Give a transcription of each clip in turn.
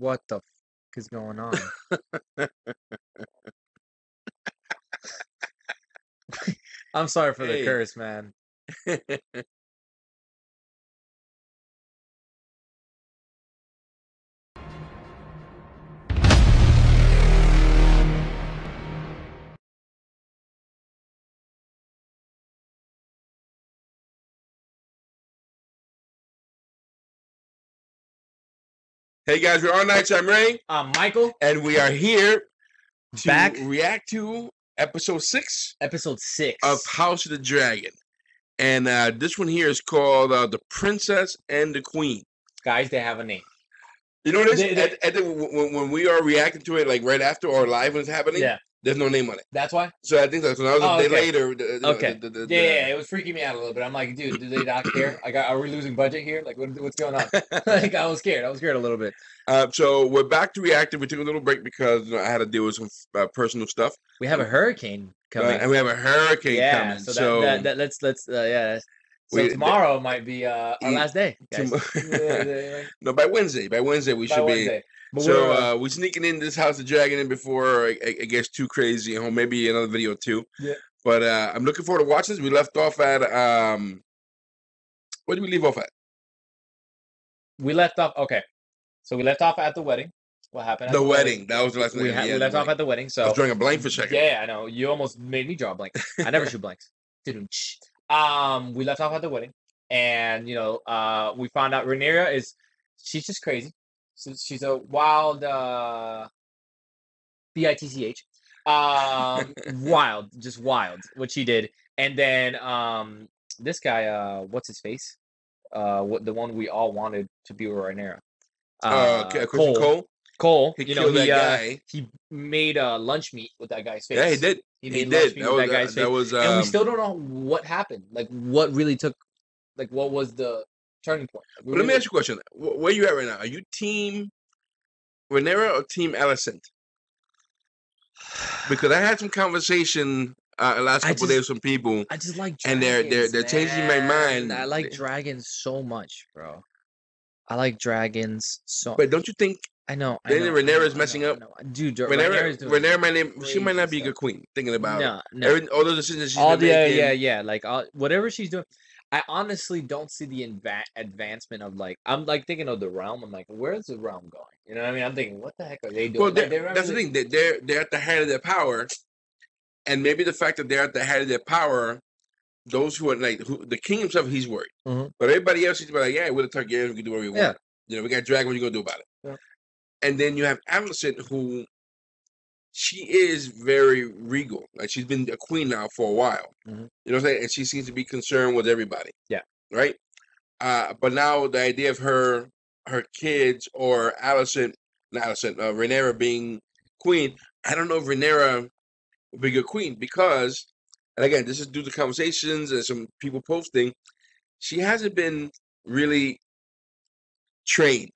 what the fuck is going on? I'm sorry for the curse, man. Hey guys, we're R Knights. I'm Ray. I'm Michael. And we are here to react to episode 6. Episode 6. Of House of the Dragon. And this one here is called The Princess and the Queen. Guys, they have a name. You know what it is? When we are reacting to it, like right after or live when it's happening, there's no name on it. That's why? So I think that's when I was a day later. It was freaking me out a little bit. I'm like, dude, do they not care? Are we losing budget here? Like, what's going on? Like, I was scared. I was scared a little bit. So we're back to reacting. We took a little break because I had to deal with some personal stuff. We have a hurricane coming. And we have a hurricane coming. So tomorrow might be our last day. Guys. No, by Wednesday we should be. So we're sneaking in this House of Dragon before it gets too crazy. Maybe another video too. Yeah. But I'm looking forward to watching this. We left off at what did we leave off at? We left off So we left off at the wedding. What happened? The wedding. That was the last thing. We left off at the wedding. So I was drawing a blank for a second. Yeah, I know. You almost made me draw a blank. I never shoot blanks. We left off at the wedding, and we found out Rhaenyra she's just crazy. She's a wild bitch, wild, just wild. What she did, and then this guy, what's his face? The one we all wanted to be with Rhaenyra. Criston Cole. He made lunch meat with that guy's face. Yeah, he did. He did. And we still don't know what happened. Like, what really took? Like, what was the turning point? Like, but let me ask you a question. Where you at right now? Are you team Rhaenyra or team Alicent? Because I had some conversation the last couple days with some people. I just like dragons, and they're changing my mind. I like dragons so much, bro. I like dragons so. But don't you think? I know. Rhaenyra's messing up. Dude, Rhaenyra, she might not be a good queen. Thinking about all those decisions she's making. Whatever she's doing, I honestly don't see the advancement of I'm like thinking of the realm. I'm like, where's the realm going? You know what I mean? I'm thinking, what the heck are they doing? Well, that's the thing. They're at the height of their power, and maybe the fact that they're at the height of their power. Those who are the king himself, he's worried, but everybody else is like, we're the Targaryen, we can do whatever we want. We got dragon. What are you gonna do about it? Yeah. And then you have Alicent, who she is very regal. Like, she's been a queen now for a while. You know what I'm saying? And she seems to be concerned with everybody. Yeah. Right? But now the idea of her kids or Rhaenyra being queen, I don't know if Rhaenyra would be a good queen because, and again, this is due to conversations and some people posting, she hasn't been really trained.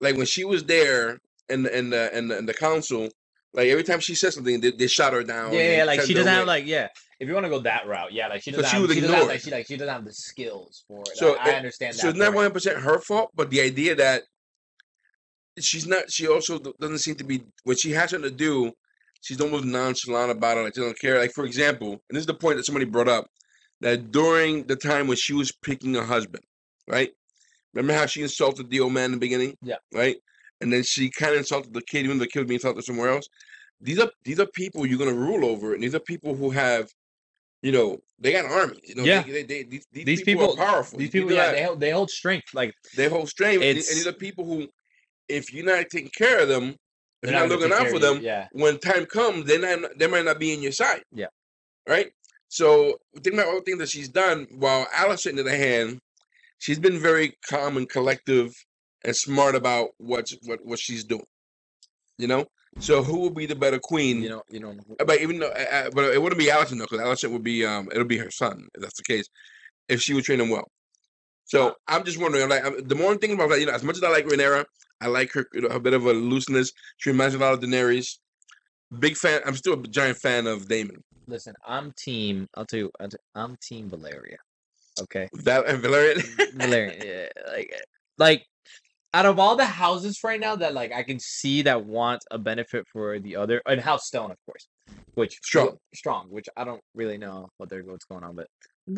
Like, when she was there in the council, like, every time she said something, they shot her down. She doesn't have if you want to go that route, she doesn't. She doesn't have the skills for it. So I understand that. So it's not 100% her fault, but the idea that she's not. She also doesn't seem to be what she has to do. She's almost nonchalant about it. Like, she don't care. Like, for example, and this is the point that somebody brought up, that during the time when she was picking a husband, right? Remember how she insulted the old man in the beginning? Yeah. Right? And then she kind of insulted the kid, even though the kid was being insulted somewhere else. These are people you're going to rule over, and these are people who have, they got armies. These people are powerful. These people, they hold strength. Like, they hold strength. And these are people who, if you're not taking care of them, if you're not looking out for them, when time comes, they might not be in your side. Yeah. Right? So think about all the things that she's done while Alicent in the hand. She's been very calm and collective and smart about what she's doing, So who would be the better queen? But even though, but it wouldn't be Alicent though, because Alicent would be it'll be her son if that's the case, if she would train him well. So I'm just wondering, the more I'm thinking about that, as much as I like Rhaenyra, I like her a bit of a looseness. She reminds me a lot of Daenerys. Big fan. I'm still a giant fan of Daemon. Listen, I'm team. I'll tell you, I'm team Valyria. Okay. That and Velaryon. Velaryon, yeah. Like out of all the houses right now that like I can see that want a benefit for the other, and House Stone, of course, which strong, which I don't really know what they're what's going on, but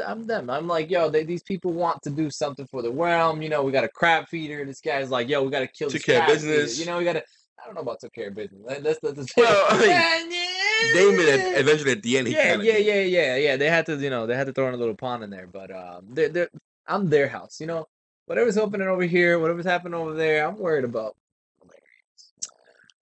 I'm them. I'm like, yo, these people want to do something for the realm. You know, we got a crab feeder. This guy's like, yo, we got to kill this crab business. Feeder. You know, we got to. I don't know about took care of business. Let's well, I mean, Daemon eventually at the end. Yeah. They had to, you know, they had to throw in a little pawn in there, but I'm their house, you know. Whatever's happening over here, whatever's happening over there, I'm worried about.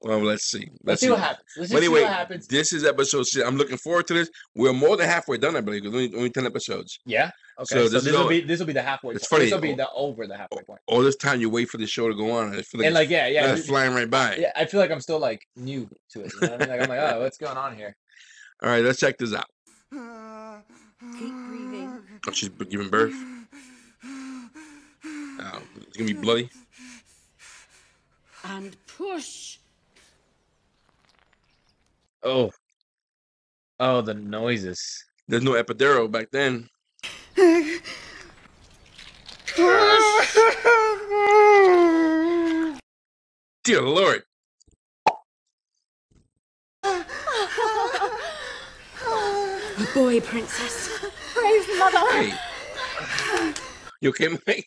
Well, let's see. Let's see what happens. Let's see what happens. This is episode 6. I'm looking forward to this. We're more than halfway done, I believe. There's only 10 episodes. Yeah. Okay. So this will be the halfway. It's funny. This will be the over the halfway point. All this time you wait for the show to go on, I feel like and it's flying right by. Yeah, I feel like I'm still like new to it. You know what I mean? Like, I'm like, oh, what's going on here? All right, let's check this out. Keep breathing. Oh, she's giving birth. Oh, it's gonna be bloody. And push. Oh, the noises. There's no epidural back then. Dear Lord. The boy, princess. Brave mother. Hey. You okay, mate?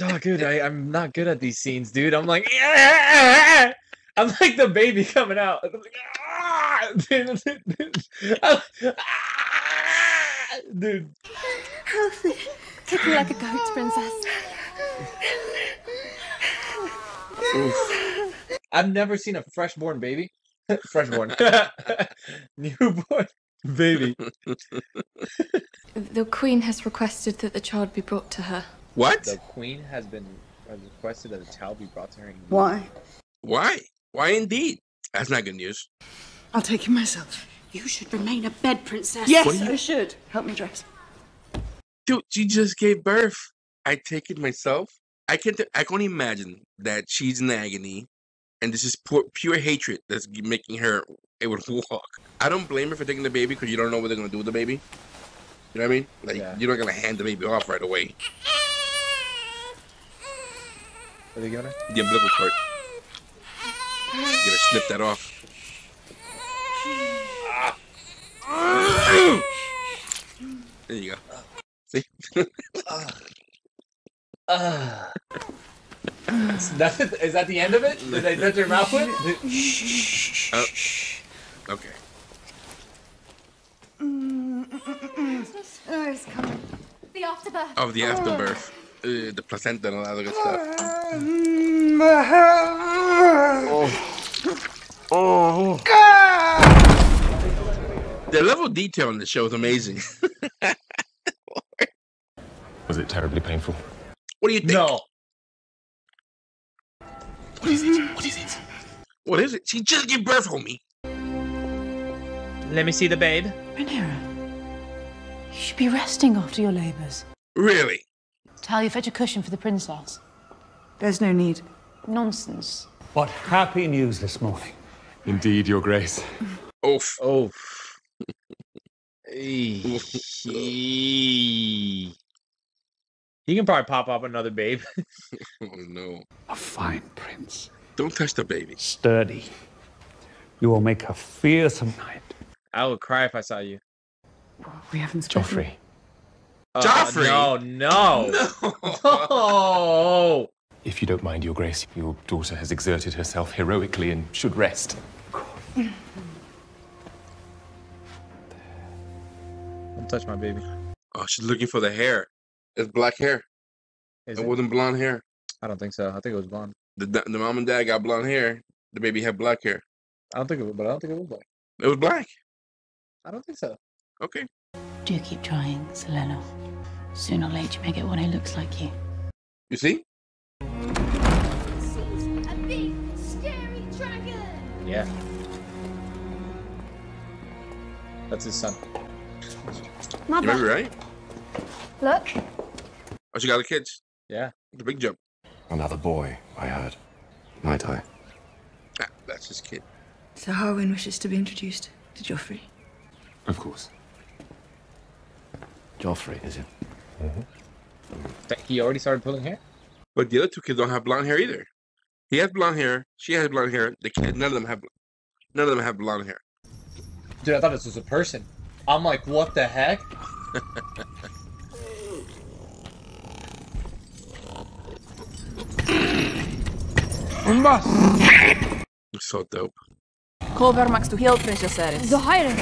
Oh, dude, I'm not good at these scenes, dude. I'm like, yeah! I'm like the baby coming out. I'm like, ah! Dude. Healthy. Kick me like a goat, princess. Oof. I've never seen a freshborn baby. Freshborn. Newborn baby. The Queen has requested that the child be brought to her. What? The Queen has requested that a child be brought to her. Why? Why indeed? That's not good news. I'll take him myself. You should remain abed, princess. Yes, I should. Help me dress. Dude, she just gave birth. I take it myself. I can't imagine that she's in agony, and this is pure hatred that's making her able to walk. I don't blame her for taking the baby because you don't know what they're gonna do with the baby. You know what I mean? Like you're not gonna hand the baby off right away. What are they gonna? The umbilical cord. You gotta snip that off. There you go. See? Is that the end of it? Did I touch your mouth with it? Oh. Okay. The afterbirth. Oh, the afterbirth. The placenta and all that good stuff. Oh. God! The level of detail in the show is amazing. Was it terribly painful? What do you think? No. What is it? She just gave birth, homie. Let me see the babe. Rhaenyra, you should be resting after your labors. Really? Talia, fetch a cushion for the princess. There's no need. Nonsense. What happy news this morning. Indeed, Your Grace. Oof. He can probably pop up another babe. Oh, no. A fine prince. Don't touch the baby. Sturdy. You will make a fearsome knight. I would cry if I saw you. Well, we haven't spoken. Joffrey. Joffrey! No! If you don't mind, Your Grace, your daughter has exerted herself heroically and should rest. Don't touch my baby. Oh, she's looking for the hair. It's black hair. It wasn't blonde hair. I don't think so. I think it was blonde. The mom and dad got blonde hair. The baby had black hair. I don't think it was black. It was black. I don't think so. Okay. Do keep trying, Selena. Sooner or later, you may get one who looks like you. You see? Sees a big, scary dragon. Yeah. That's his son. Mother. You remember, right? Look. Oh, she got the kids. Yeah. The big jump. Another boy, I heard. Might I? Ah, that's his kid. So Harwin wishes to be introduced to Joffrey. Of course. Joffrey, is it? Mm-hmm. He already started pulling hair? But the other two kids don't have blonde hair either. He has blonde hair. She has blonde hair. The kid, none of them have blonde hair. Dude, I thought this was a person. I'm like, what the heck? It's so dope. Call Vermax to heal Princess Ares. The higher.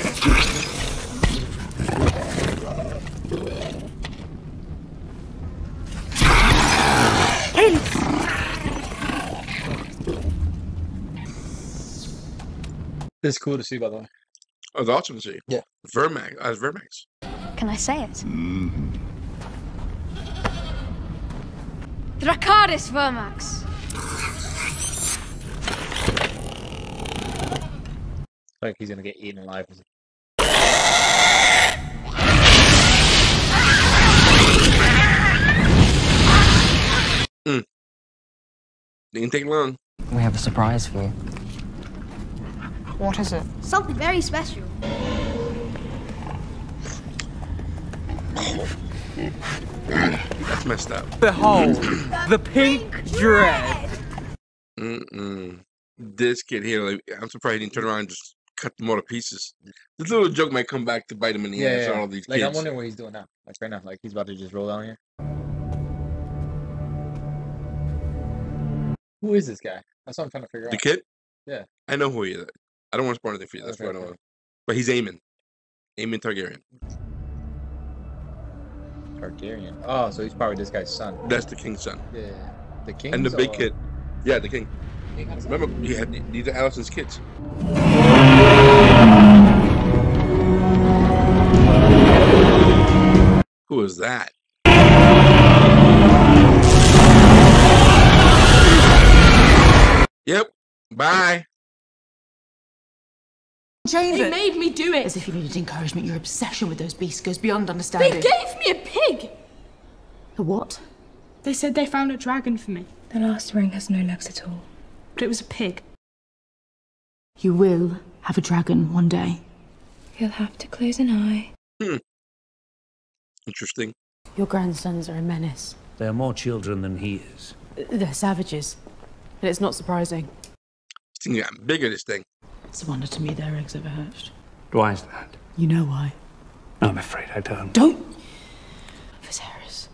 It's cool to see, by the way. Oh, it's awesome to see. Yeah. Vermax. Vermax. Can I say it? Dracarys Vermax. I think he's gonna get eaten alive. Isn't he? Didn't take long. We have a surprise for you. What is it? Something very special. That's messed up. Behold, the pink dread. This kid here, like, I'm surprised he didn't turn around and just cut them all to pieces. This little joke might come back to bite him in the ass. All these kids. I'm wondering what he's doing now. Like right now, like he's about to just roll down here. Who is this guy? That's what I'm trying to figure out. The kid? Yeah. I know who he is. I don't want to spoil anything for you. That's okay, what I don't want. But he's Aemond. Aemond Targaryen. Targaryen. Oh, so he's probably this guy's son. That's the king's son. Yeah. The king. And the big kid. Yeah, the king. Remember, yeah, these are Allison's kids. Who is that? Yep. Bye. Change it. They made me do it. As if you needed encouragement, your obsession with those beasts goes beyond understanding. They gave me a pig. A what? They said they found a dragon for me. The last ring has no legs at all. But it was a pig. You will have a dragon one day. You'll have to close an eye. Interesting. Your grandsons are a menace. They are more children than he is. They're savages. And it's not surprising. This thing got bigger, this thing. It's a wonder to me their eggs ever hatched. Why is that? You know why. I'm afraid I don't. Don't! Viserys,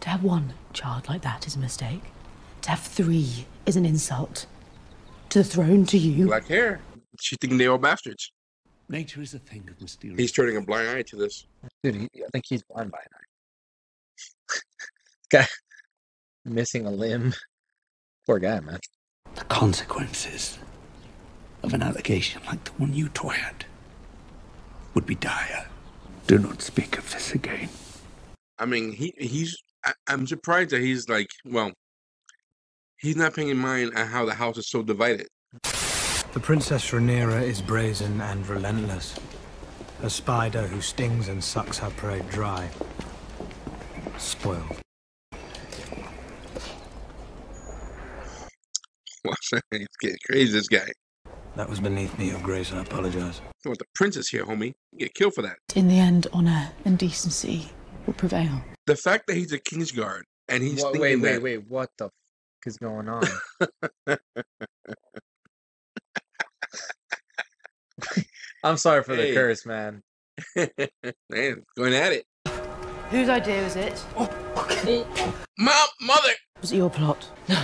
to have one child like that is a mistake. To have three is an insult. To the throne, to you. Black hair. She thinking they all bastards. Nature is a thing of mysterious. He's turning a blind eye to this. Dude, I think he's blind by an eye. Guy missing a limb. Poor guy, man. The consequences of an allegation like the one you two had would be dire. Do not speak of this again. I mean, I'm surprised that he's like, well, he's not paying mind at how the house is so divided. The Princess Rhaenyra is brazen and relentless. A spider who stings and sucks her prey dry. Spoiled. He's getting crazy, this guy. That was beneath me, Your Grace, and I apologize. I want the princess here, homie. You get killed for that. In the end, honor and decency will prevail. The fact that he's a Kingsguard and he's wait, what the f*** is going on? I'm sorry for the curse, man. Man, going at it. Whose idea was it? Mother! Was it your plot? No,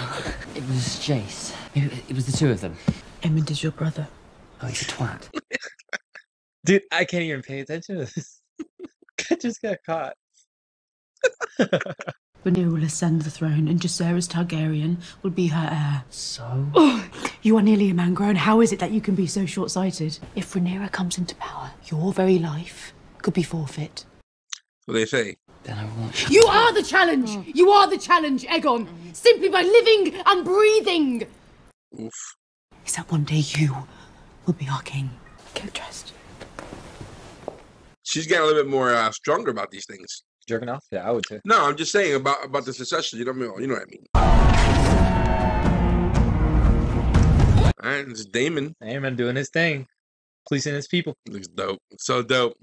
it was Jace. It was the two of them. Aemond is your brother. Oh, he's a twat. Dude, I can't even pay attention to this. I just got caught. Rhaenyra will ascend the throne and Jacaerys Targaryen will be her heir. So? Oh, you are nearly a man grown. How is it that you can be so short-sighted? If Rhaenyra comes into power, your very life could be forfeit. What do they say? Then I won't. You are the challenge! You are the challenge, Aegon! Simply by living and breathing! Oof. Is that one day you will be our king. Go dressed. She's getting a little bit more stronger about these things. Jerking off? Yeah, I would too. No, I'm just saying about the succession. You know what I mean. All right, it's Daemon. Daemon doing his thing. Policing his people. Looks dope. It's so dope.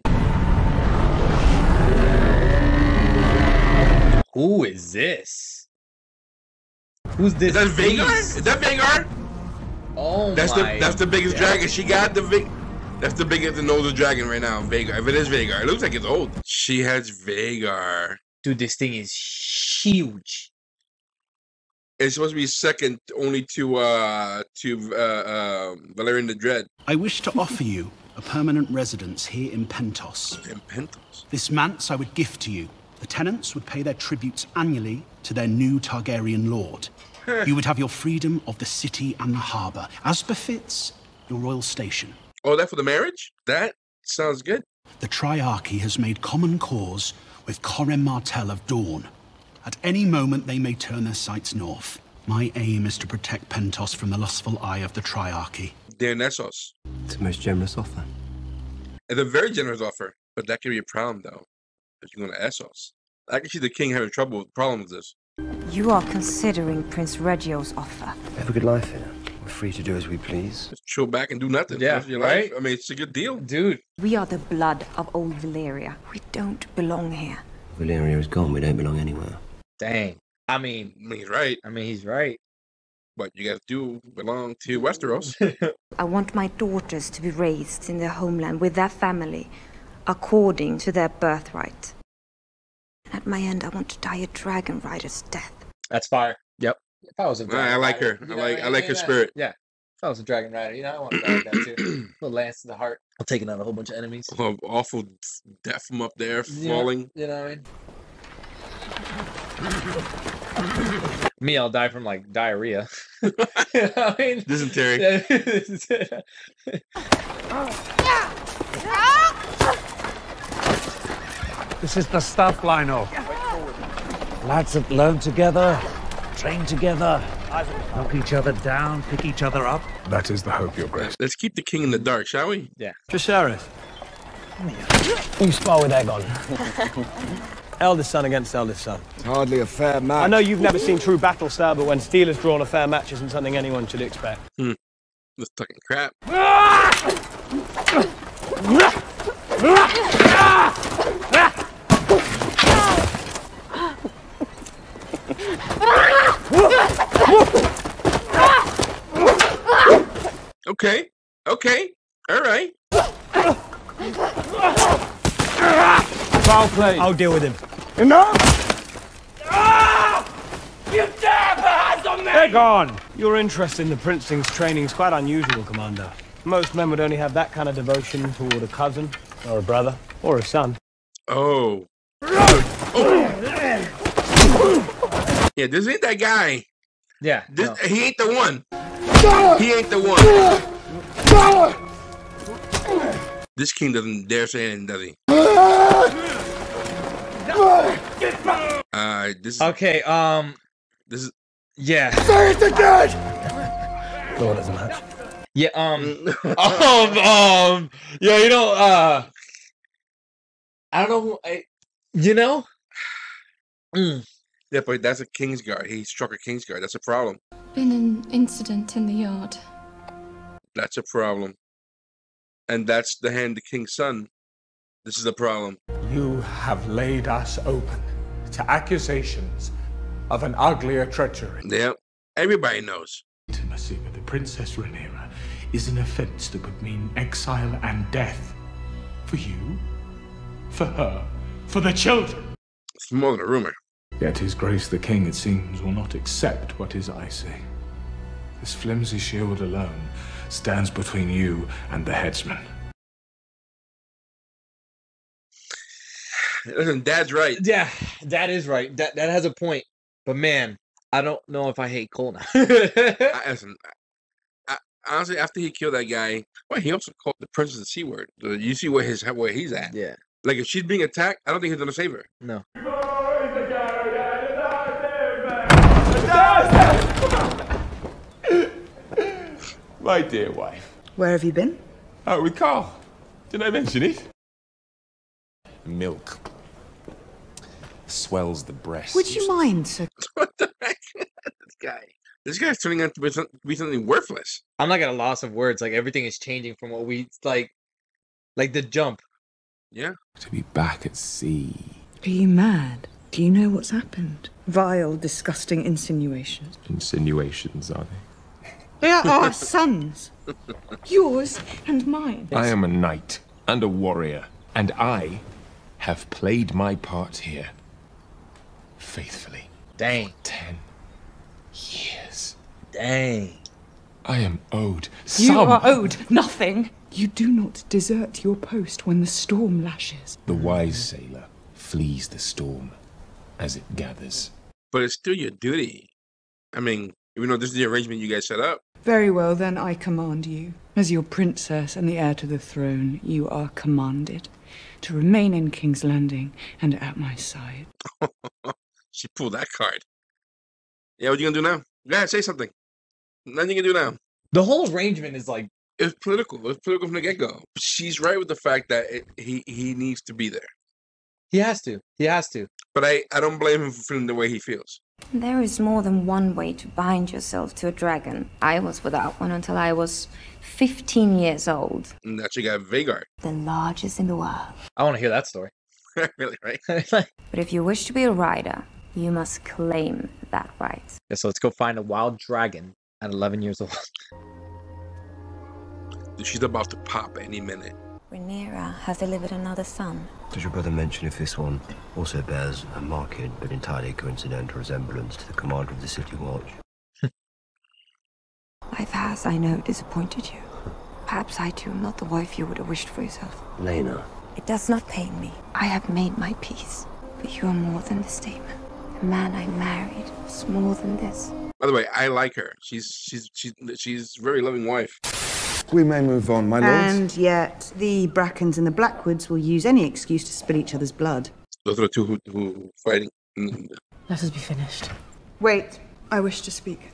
Who is this? Who's this? Is that Vhagar? Is that Vhagar? Oh that's the biggest dragon. She got the big. That's the biggest and older dragon right now. Vhagar. If it is Vhagar, it looks like it's old. She has Vhagar. Dude, this thing is huge. It's supposed to be second only to Valyrian the Dread. I wish to offer you a permanent residence here in Pentos. In Pentos? This manse I would gift to you. The tenants would pay their tributes annually to their new Targaryen lord. You would have your freedom of the city and the harbor, as befits your royal station. Oh, that for the marriage? That sounds good. The Triarchy has made common cause with Corin Martell of Dorne. At any moment, they may turn their sights north. My aim is to protect Pentos from the lustful eye of the Triarchy. They're in Essos. It's the most generous offer. It's a very generous offer, but that could be a problem, though, if you're going to Essos. I can see the king having trouble with problems with this. You are considering Prince Reggio's offer. Have a good life here. We're free to do as we please. Just chill back and do nothing. Yeah, right? I mean, it's a good deal. Dude. We are the blood of old Valyria. We don't belong here. Valyria is gone. We don't belong anywhere. Dang. I mean, he's right. But you guys do belong to Westeros. I want my daughters to be raised in their homeland with their family, according to their birthright. And at my end, I want to die a dragon rider's death. That's fire. Yep. If I was a dragon rider, you know, I like her spirit. Yeah. If I was a dragon rider, you know, I want to die like that too. A little lance to the heart. I'll take out a whole bunch of enemies. Oh, awful death from up there, falling. You know what I mean? Me, I'll die from like diarrhea. You know I mean? Dysentery. This is the stuff, Lionel. Lads have learned together, trained together, knock each other down, pick each other up. That is the hope, Your Grace. Let's keep the king in the dark, shall we? Yeah. Jacaerys. You spar with Aegon. Eldest son against eldest son. It's hardly a fair match. I know you've never seen true battle, sir, but when steel is drawn, a fair match isn't something anyone should expect. Hmm. This fucking crap. Okay. Okay. All right. Foul play. I'll deal with him. Enough! Oh, you dare put hands on me! Aegon! Your interest in the princeling's training is quite unusual, Commander. Most men would only have that kind of devotion toward a cousin, or a brother, or a son. Oh. Oh. Yeah, this ain't that guy. Yeah. He ain't the one. He ain't the one. This king doesn't dare say anything, does he? This is, okay, this is Say it again. No, it doesn't matter. Yeah, yeah, you know, I don't know, you know. Yeah, but that's a king's guard. He struck a king's guard. That's a problem. Been an incident in the yard. That's a problem, and that's the hand of the king's son. This is the problem. You have laid us open to accusations of an uglier treachery. Yep, everybody knows. Intimacy with the Princess Rhaenyra is an offense that would mean exile and death. For you, for her, for the children. It's more than a rumor. Yet His Grace the King, it seems, will not accept what is icy. This flimsy shield alone stands between you and the headsman. Listen, Dad's right. Yeah, Dad is right. Dad has a point. But man, I don't know if I hate Cole now. Listen, honestly, after he killed that guy, well, he also called the princess the C-word. You see where he's at. Yeah. Like, if she's being attacked, I don't think he's going to save her. No. My dear wife. Where have you been? Oh, with Carl. Did I mention it? Milk. Swells the breast. Would you mind, sir? What the heck? This guy. This guy's turning out to be something worthless. I'm like at a loss of words. Like everything is changing from what we like the jump. Yeah. To be back at sea. Are you mad? Do you know what's happened? Vile, disgusting insinuations. Insinuations, are they? They are our sons. Yours and mine. I am a knight and a warrior, and I have played my part here faithfully. Dang. 10 years. Dang. I am owed some. You are owed nothing. You do not desert your post when the storm lashes. The wise sailor flees the storm as it gathers. But it's still your duty. I mean, even though this is the arrangement you guys set up. Very well, then I command you. As your princess and the heir to the throne, you are commanded to remain in King's Landing and at my side. She pulled that card. Yeah, what you gonna do now? Yeah, say something. Nothing you can do now. The whole arrangement is like... It's political. It's political from the get-go. She's right with the fact that he needs to be there. He has to. He has to. But I don't blame him for feeling the way he feels. There is more than one way to bind yourself to a dragon. I was without one until I was 15 years old. And that you got Vhagar. The largest in the world. I want to hear that story. Really, right? But if you wish to be a rider, you must claim that right. Yeah, so let's go find a wild dragon at 11 years old. She's about to pop any minute. Rhaenyra has delivered another son. Does your brother mention if this one also bears a marked but entirely coincidental resemblance to the commander of the City Watch? Life has, I know, disappointed you. Perhaps I too am not the wife you would have wished for yourself. Laena. It does not pain me. I have made my peace. But you are more than this statement. The man I married was more than this. By the way, I like her. She's a very loving wife. We may move on, my lords. And yet, the Brackens and the Blackwoods will use any excuse to spill each other's blood. Those are the two who fighting. Let us be finished. Wait, I wish to speak.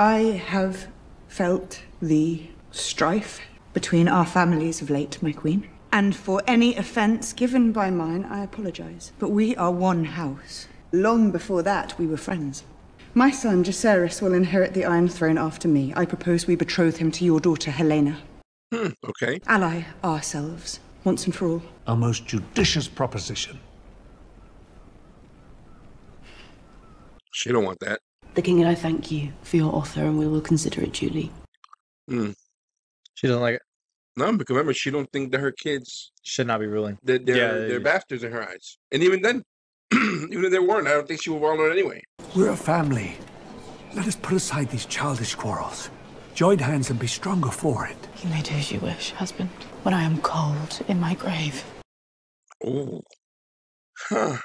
I have felt the strife between our families of late, my queen. And for any offence given by mine, I apologise. But we are one house. Long before that, we were friends. My son, Jacaerys, will inherit the Iron Throne after me. I propose we betroth him to your daughter, Helaena. Okay. Ally ourselves, once and for all. A most judicious proposition. She don't want that. The king and I thank you for your offer, and we will consider it duly. She doesn't like it. No, because remember, she don't think that her kids... Should not be ruling. They're bastards in her eyes. And even then, even if they weren't, I don't think she would follow it anyway. We're a family. Let us put aside these childish quarrels. Join hands and be stronger for it. You may do as you wish, husband, when I am cold in my grave. Oh. Huh.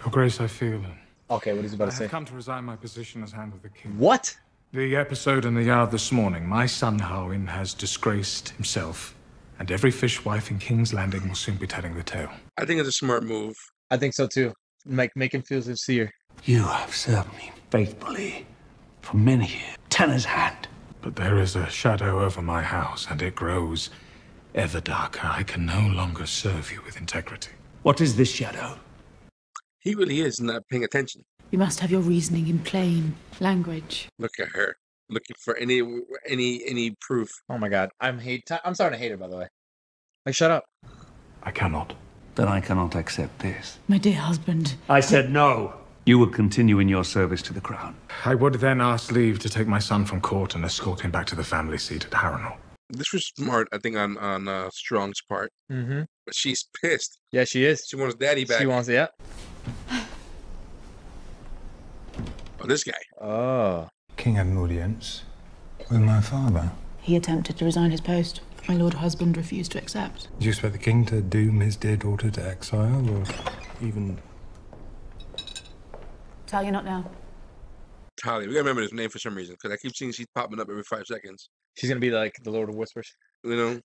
Your Grace, I feel... Okay, what is he about to say? I have come to resign my position as Hand of the King. What? The episode in the yard this morning, my son Harwin has disgraced himself, and every fishwife in King's Landing will soon be telling the tale. I think it's a smart move. I think so too. Make him feel sincere. You have served me faithfully for many years. Tanner's hand. But there is a shadow over my house, and it grows ever darker. I can no longer serve you with integrity. What is this shadow? He really is not paying attention. You must have your reasoning in plain language. Look at her. Looking for any proof. Oh my god. I'm starting to hate her, by the way. Like, shut up. I cannot. Then I cannot accept this. My dear husband. I said no. You would continue in your service to the crown. I would then ask leave to take my son from court and escort him back to the family seat at Harrenhal. This was smart, I think, on Strong's part. Mm-hmm. But she's pissed. Yeah, she is. She wants daddy back. She wants, yeah. Oh, this guy. Oh. King had an audience with my father. He attempted to resign his post. My lord husband refused to accept. Do you expect the king to doom his dear daughter to exile, or even... Talia, not now. Talia. We gotta remember his name for some reason, because I keep seeing she's popping up every 5 seconds. She's gonna be like the Lord of Whispers. You know?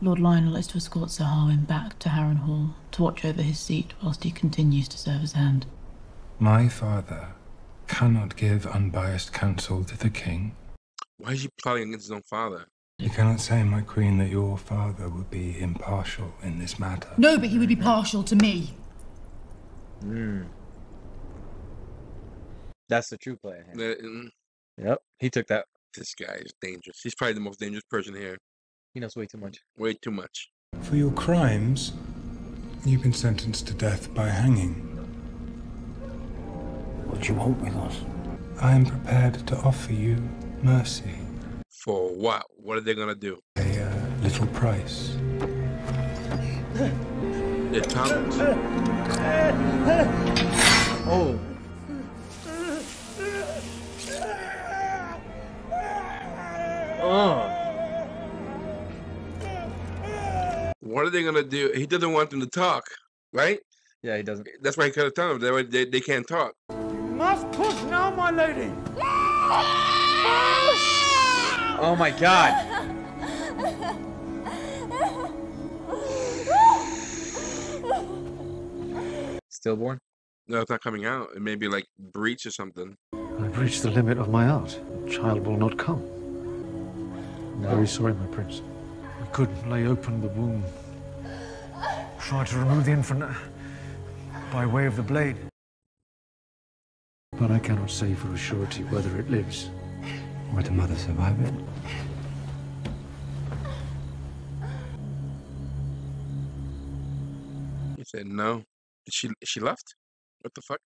Lord Lyonel is to escort Sir Harwin back to Harrenhal to watch over his seat whilst he continues to serve his hand. My father cannot give unbiased counsel to the king. Why is he plotting against his own father? You cannot say, my queen, that your father would be impartial in this matter. No, but he would be partial to me. That's the true play. Yep, he took that. This guy is dangerous. He's probably the most dangerous person here. He knows way too much. Way too much. For your crimes, you've been sentenced to death by hanging. What do you want with us? I am prepared to offer you mercy. For what? What are they going to do? A little price. Their tongues. Oh. Oh. What are they going to do? He doesn't want them to talk, right? Yeah, he doesn't. That's why he cut a tongue. They can't talk. You must push now, my lady. Oh my God. Stillborn? No, it's not coming out. It may be like breach or something. I've reached the limit of my art. The child will not come. No. I'm very sorry, my prince. I couldn't lay open the womb. Try to remove the infant by way of the blade. But I cannot say for a surety whether it lives. Or the mother survive it. He said no. She left? What the fuck?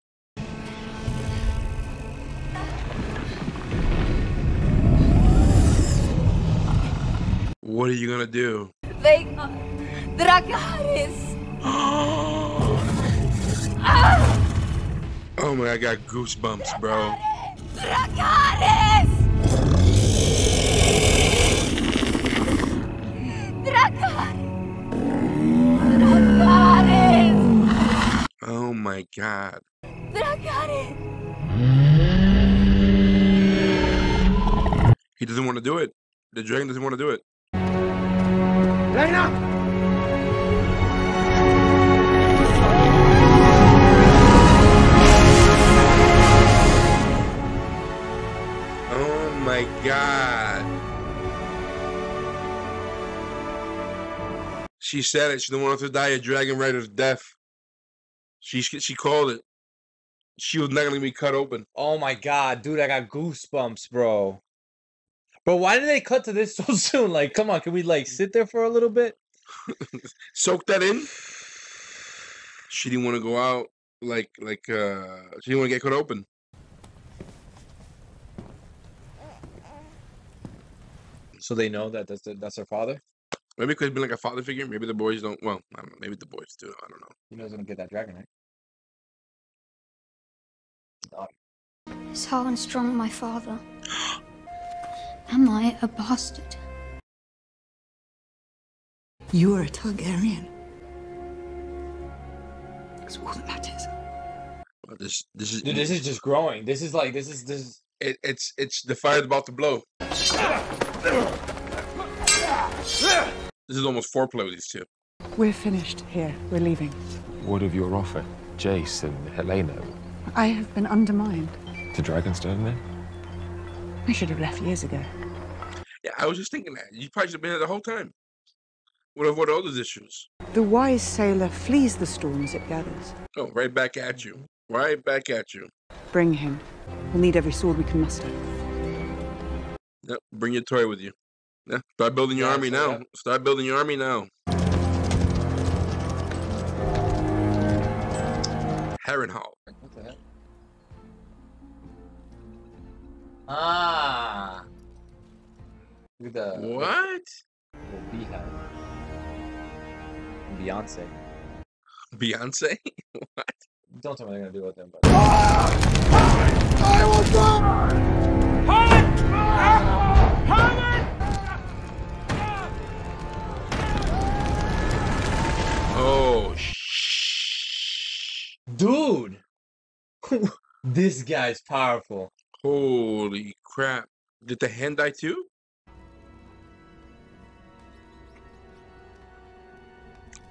What are you gonna do? Vhagar! Dracarys! Oh my, I got goosebumps, bro. Dracarys! Dracarys! Oh my God. Dracarys! He doesn't want to do it. The dragon doesn't want to do it. Laena! Oh my God. She said it. She didn't want us to die a dragon rider's death. She called it. She was not going to be cut open. Oh my God, dude, I got goosebumps, bro. But why did they cut to this so soon? Like, come on, can we like sit there for a little bit? Soak that in. She didn't want to go out. She didn't want to get cut open. So they know that that's her father. Maybe it could have been like a father figure. Maybe the boys don't. Well, I don't know. Maybe the boys do. I don't know. You know, he's gonna get that dragon, right? Dog. Is Harwin Strong my father? Am I a bastard? You are a Targaryen. That's all that matters. Well, this is dude. This is just growing. This is like this is. It's the fire's about to blow. This is almost foreplay with these two. We're finished here. We're leaving. What of your offer, Jace and Helaena? I have been undermined. To Dragonstone, then? I should have left years ago. Yeah, I was just thinking that. You probably should have been there the whole time. Would have avoided all those issues. The wise sailor flees the storms it gathers. Oh, right back at you. Right back at you. Bring him. We'll need every sword we can muster. Yep, bring your toy with you. Yeah, start building your army now. Start building your army now. Harrenhal. What the heck? Ah. Look at the what? The beehive. Beyonce. Beyonce? What? Don't tell me what they're gonna do with them. But... I will die. Harwin! Oh, dude, this guy's powerful. Holy crap. Did the hand die too?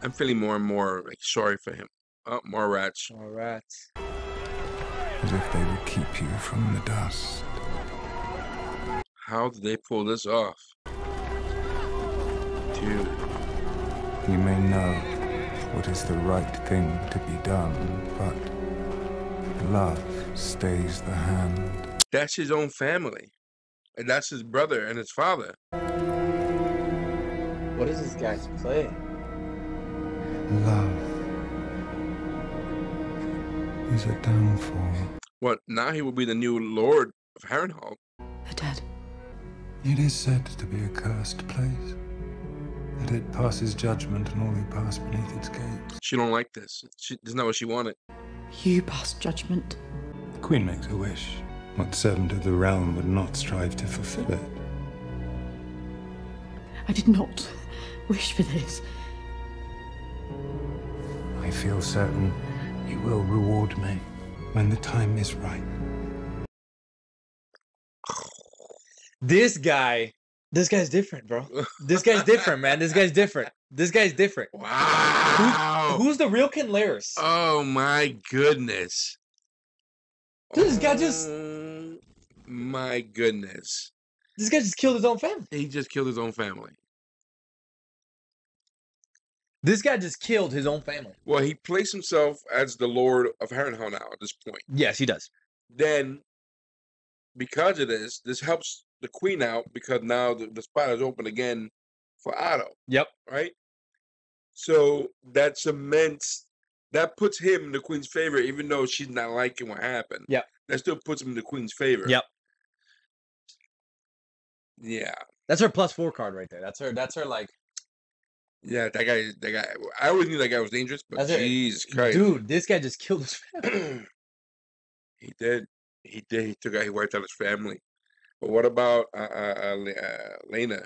I'm feeling more and more like sorry for him. Oh, more rats. More rats. As if they would keep you from the dust. How did they pull this off? Dude. You may know what is the right thing to be done, but love stays the hand. That's his own family. And that's his brother and his father. What is this guy's play? Love is a downfall. Well, now he will be the new lord of Harrenhal. They're dead. It is said to be a cursed place, that it passes judgment on all who pass beneath its gates. She don't like this. She doesn't know what she wanted. You pass judgment. The queen makes a wish. What servant of the realm would not strive to fulfill it? I did not wish for this. I feel certain you will reward me when the time is right. This guy's different, bro. This guy's different, man. This guy's different. Wow. Who's the real King Larys? Oh my goodness. This guy just... my goodness. This guy just killed his own family. He just killed his own family. This guy just killed his own family. Well, he placed himself as the lord of Harrenhal now at this point. Yes, he does. Then, because of this, this helps the queen out because now the spot is open again for Otto. Yep. Right? So that cements... that puts him in the queen's favor, even though she's not liking what happened. Yeah. That still puts him in the queen's favor. Yep. Yeah. That's her +4 card right there. That's her like... yeah, that guy. I always knew that guy was dangerous, but Jesus Christ. Dude, this guy just killed his family. He did. He took out, he wiped out his family. But what about Laena?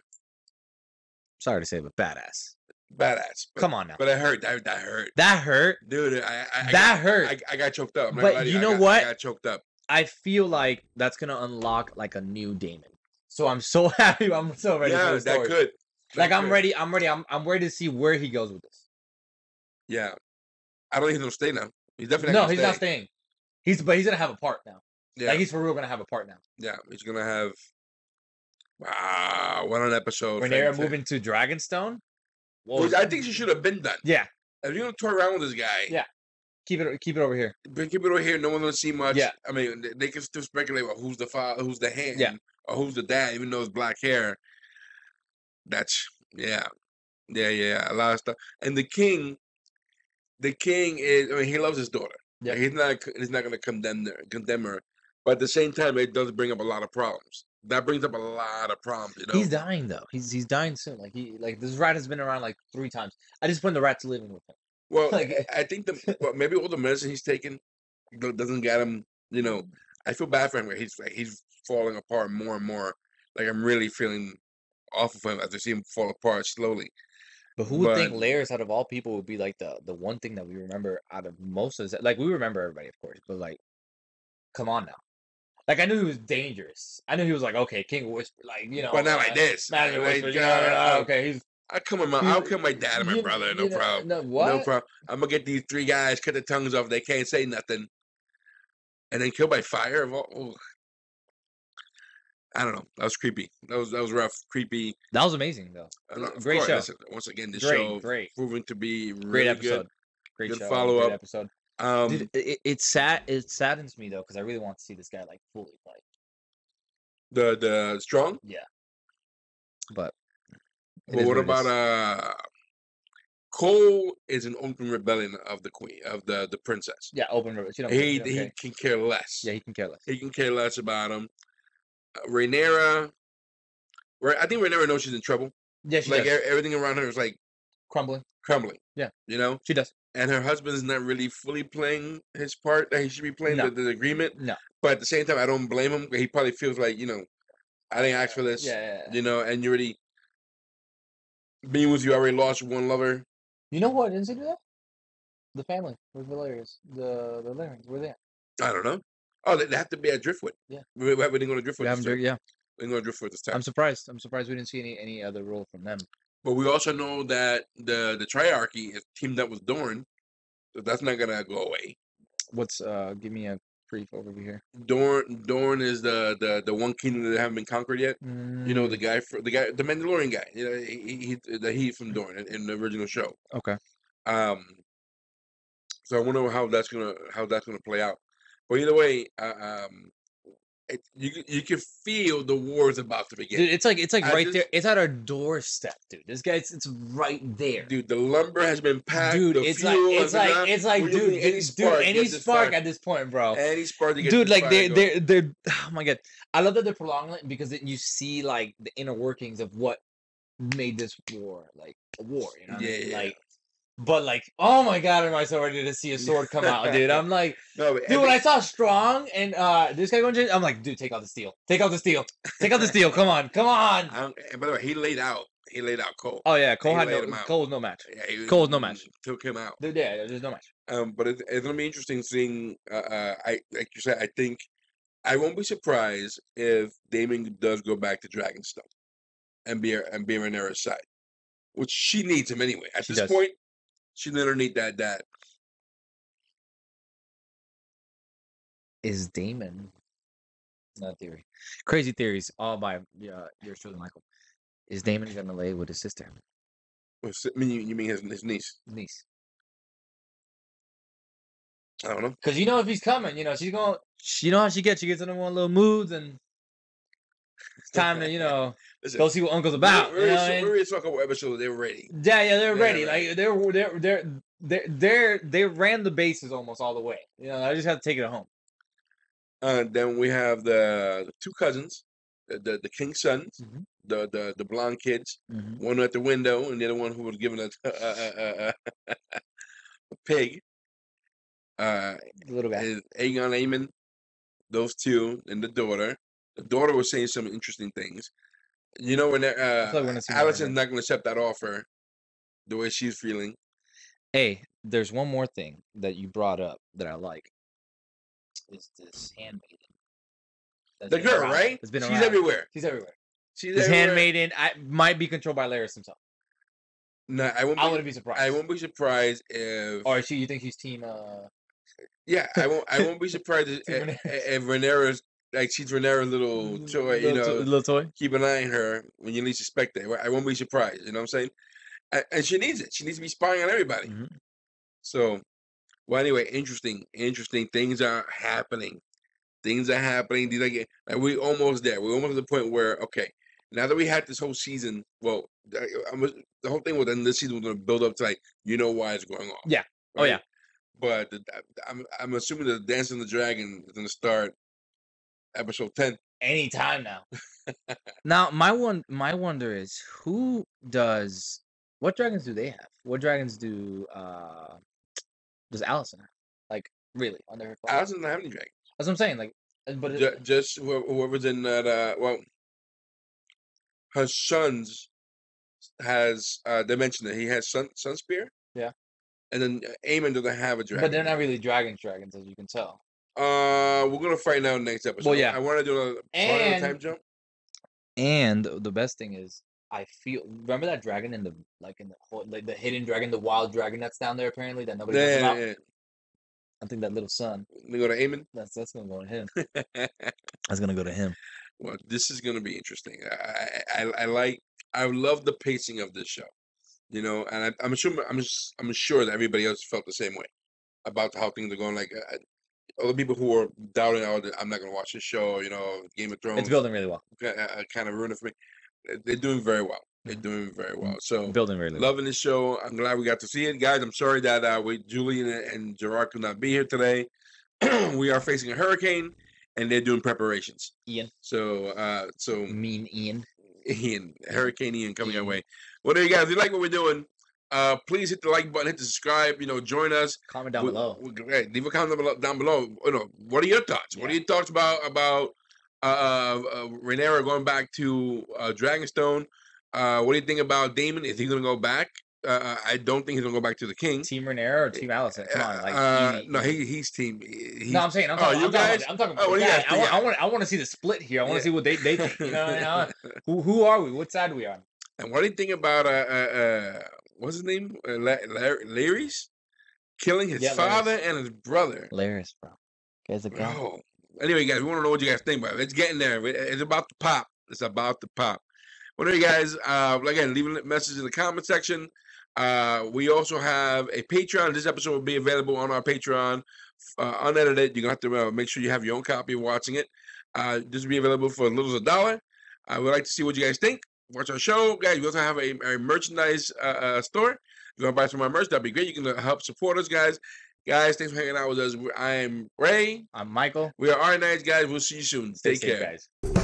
Sorry to say, but badass. Badass. But, come on now. But it hurt. That hurt. That hurt? Dude, that hurt. I got choked up. But you know what? I got choked up. I feel like that's going to unlock like a new Daemon. So I'm so happy. I'm so ready for this story. Could. Like I'm ready. I'm ready to see where he goes with this. Yeah. I don't think he's going to stay now. He's definitely not going to stay. No, he's not staying. But he's going to have a part now. Yeah. Like he's for real going to have a part now. Yeah. He's going to have... wow. What an episode. When they're moving to Dragonstone. Which I think she should have been done. Yeah. If you're going to toy around with this guy. Yeah. Keep it over here. Keep it over here. No one's going to see much. Yeah. I mean, they can still speculate about who's the father, who's the hand, yeah, or who's the dad, even though it's black hair. That's, yeah. Yeah. A lot of stuff. And the king is, I mean, he loves his daughter. Yeah. Like he's not going to condemn her. But at the same time, it does bring up a lot of problems. That brings up a lot of problems, you know? He's dying, though. He's dying soon. Like this rat has been around, like, 3 times. I just want the rat's living with him. Well, like, I think maybe all the medicine he's taking doesn't get him, you know. I feel bad for him. He's falling apart more and more. Like, I'm really feeling awful for him as I see him fall apart slowly. But who would think Larys, out of all people, would be, like, the one thing that we remember out of most of this? Like, we remember everybody, of course. But, like, come on now. Like, I knew he was dangerous. I knew he was like, okay, King Whisper, like, you know. But not like this. Magic Whisper, okay, he's... I'll kill my dad and my brother, no problem. No problem. I'm going to get these 3 guys, cut their tongues off, they can't say nothing. And then kill by fire? Oh. I don't know. That was creepy. That was rough, creepy. That was amazing, though. Great show. Once again, this show proven to be really great episode. Good. Great good show. Follow-up. Great episode. Dude, it saddens me though because I really want to see this guy like fully like the Strong. Yeah, but what about Cole is an open rebellion of the queen of the princess. Yeah, open rebellion. He can care less. Yeah, he can care less. He can care less about him. Rhaenyra, I think Rhaenyra knows she's in trouble. Yeah, she does. Everything around her is like crumbling. Yeah, you know she does. And her husband's not really fully playing his part that he should be playing the agreement. No. But at the same time, I don't blame him. He probably feels like, you know, I didn't ask for this. Yeah. You know, and you already being with you, I already lost one lover. You know what? Didn't they do that? The family with Valyria's. The Larys were there. I don't know. Oh, they have to be at Driftwood. Yeah. We didn't go to Driftwood this time. Yeah. We didn't go to Driftwood this time. I'm surprised we didn't see any other role from them. But we also know that the Triarchy is teamed up with Dorne, so that's not gonna go away. What's give me a brief overview here. Dorne is the one kingdom that haven't been conquered yet. Mm. You know the Mandalorian guy. You know, he's from Dorne in the original show. Okay. So I wonder how that's gonna play out. But either way, You can feel the war is about to begin. Dude, it's like right there. It's at our doorstep, dude. This guy, it's right there, dude. The lumber has been packed. Dude, it's like any spark at this point, bro. Any spark, dude. Like they're oh my god, I love that they're prolonging it because then you see like the inner workings of what made this war like a war. You know, what I mean? But like, oh my god, am I so ready to see a sword come out, dude? I'm like, dude, when I saw Strong and this guy going, I'm like, dude, take out the steel, take out the steel, take out the steel. Come on, come on. And by the way, he laid out Cole. Oh yeah, Cole was no match. Yeah, Cole's no match. Took him out. Dude, yeah, there's no match. But it's gonna be interesting seeing. I like you said, I think I won't be surprised if Daemon does go back to Dragonstone and be Rhaenyra's side, which she needs him anyway at this point. She never need that. That is Daemon. Not theory. Crazy theories all by your children, Michael. Is Daemon gonna lay with his sister? You mean his niece? Niece. I don't know. Because you know if he's coming, you know she's gonna. You know how she gets. She gets into one little moods, and it's time to Listen, go see what Uncle's about. We're really talking about episodes. They're ready. Yeah, they're ready. Like they ran the bases almost all the way. You know, I just have to take it home. Then we have the two cousins, the king's sons, mm-hmm. the blonde kids. Mm-hmm. One at the window, and the other one who was given a pig. The little guy, Aegon, Aemond, those two, and the daughter. The daughter was saying some interesting things. You know, when Allison's not going to accept that offer, the way she's feeling. Hey, there's one more thing that you brought up that I like. Is this handmaiden? The girl, around. Right? It's been she's around. Everywhere. She's everywhere. This handmaiden might be controlled by Larys himself. No, I wouldn't be surprised. I won't be surprised if. Or she? You think he's team? Yeah, I won't be surprised if Rhaenyra's. Like she's Rhaenyra's little toy, little toy. Keep an eye on her when you least expect it. I won't be surprised. You know what I'm saying? And she needs it. She needs to be spying on everybody. Mm-hmm. So, well, anyway, interesting things are happening. These like we almost there. We're almost at the point where okay, now that we had this whole season, well, the whole thing with this season was going to build up to like why it's going on. Yeah. Right? Oh yeah. But I'm assuming the Dance of the Dragon is going to start. Episode 10 anytime now. Now my wonder is what dragons do they have? What dragons does Alicent have? Like really on their flag? Alicent doesn't have any dragons. That's what I'm saying. Like, but just whoever's in that. Well, her sons has they mentioned that he has Sunspear. Yeah, and then Aemond doesn't have a dragon, but they're not really dragons as you can tell. We're gonna find out next episode. Well, yeah, I want to do a time jump. And the best thing is, remember that dragon in the hidden dragon, the wild dragon that's down there apparently that nobody knows about. Yeah. I think that little son. We go to Aemond. That's gonna go to him. That's gonna go to him. Well, this is gonna be interesting. I love the pacing of this show, and I'm sure that everybody else felt the same way about how things are going. Like. Other people who are doubting, I'm not going to watch this show, Game of Thrones. It's building really well. Kind of ruined it for me. They're doing very well. So building really loving this show. I'm glad we got to see it, guys. I'm sorry that Julian and Gerard could not be here today. We are facing a hurricane, and they're doing preparations. Ian. So mean Ian. Hurricane Ian coming our way. Well, there you guys. If you like what we're doing. Please hit the like button, hit the subscribe, join us. Comment down below. Hey, leave a comment down below. What are your thoughts? Yeah. What are your thoughts about Rhaenyra going back to Dragonstone? What do you think about Daemon? Is he going to go back? I don't think he's going to go back to the king. Team Rhaenyra or Team Alicent? Come on. No, he's team. No, I'm saying. I'm talking about you guys. I want to see the split here. I want to see what they think. Who are we? What side are we on? And what do you think about... what's his name? Larys? Killing his father Larys. And his brother. Larys, bro. Guys, anyway, guys, we want to know what you guys think about it. It's getting there. It's about to pop. Well, anyway, guys, again, leave a message in the comment section. We also have a Patreon. This episode will be available on our Patreon. Unedited. You're going to have to make sure you have your own copy watching it. This will be available for as little as $1. I would like to see what you guys think. Watch our show, guys. We also have a merchandise store. If you want to buy some of my merch, that'd be great. You can help support us, guys. Guys, thanks for hanging out with us. I am Ray. I'm Michael. We are R Knights, guys. We'll see you soon. Stay safe, guys.